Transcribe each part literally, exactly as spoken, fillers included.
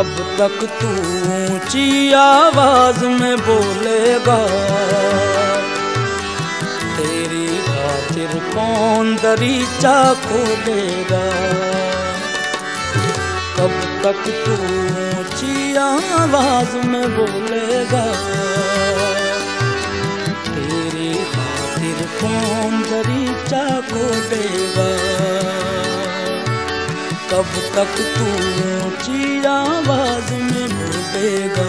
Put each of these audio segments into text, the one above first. कब तक तू ऊंची आवाज में बोलेगा, तेरी खातिर कौन दरीचा खोलेगा। कब तक तू ऊंची आवाज में बोलेगा, तेरी खातिर कौन दरीचा खोलेगा। कब तक तू ऊंची आवाज में बोलेगा।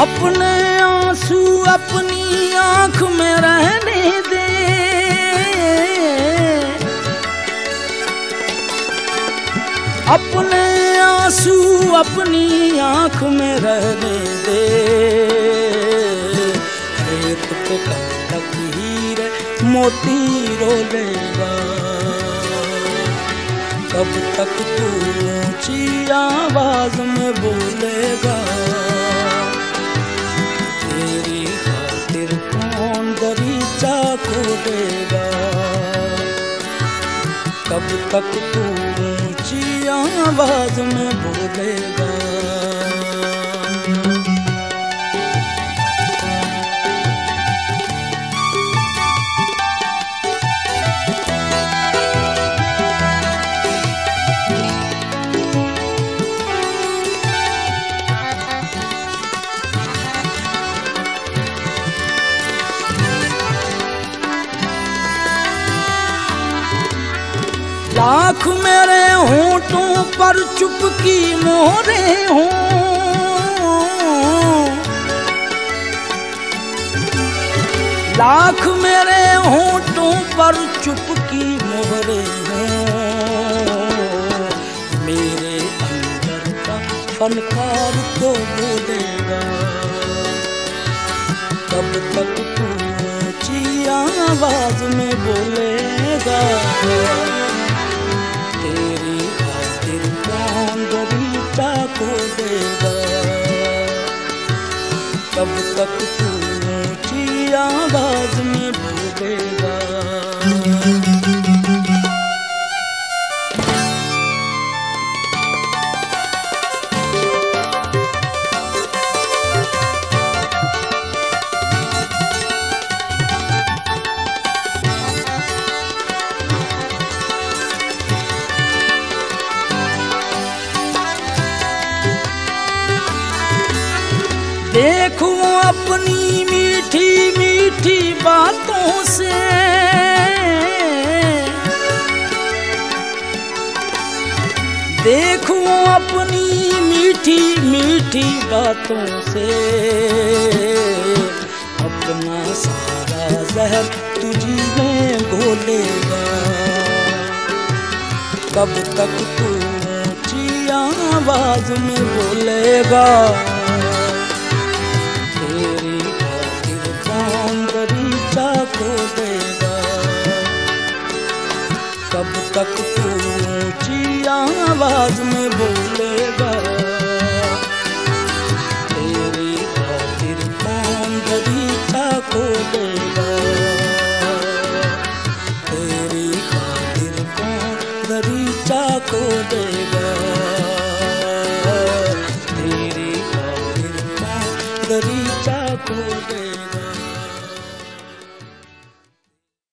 अपने आंसू अपनी आंख में रहने दे, अपने आंसू अपनी आंख में रहने दे। रेत पे कब तक हीरे मोती रोलेगा। कब तक तू ऊंची आवाज में बोलेगा, खोलेगा। कब तक तू ऊंची आवाज में बोलेगा। लाख मेरे होंठों पर चुपकी मोहरे हों, लाख मेरे होंठों पर चुपकी मोहरे हों। मेरे अंदर का फनकार तो बोलेगा। कब तक तू ऊंची आवाज में बोलेगा, तेरी खातिर कौन दरीचा खोलेगा। कब तक तू ऊंची आवाज में बोलेगा। देखूं अपनी मीठी मीठी बातों से, देखूं अपनी मीठी मीठी बातों से। अपना सारा जहर तुझी में घोलेगा। कब तक तू ऊंची आवाज में बोलेगा, खोलेगा। कब तक तू ऊंची आवाज में बोलेगा, तेरी खातिर कौन दरीचा खोलेगा। तेरी खातिर कौन दरीचा खोलेगा। तेरी खातिर कौन दरीचा खोलेगा।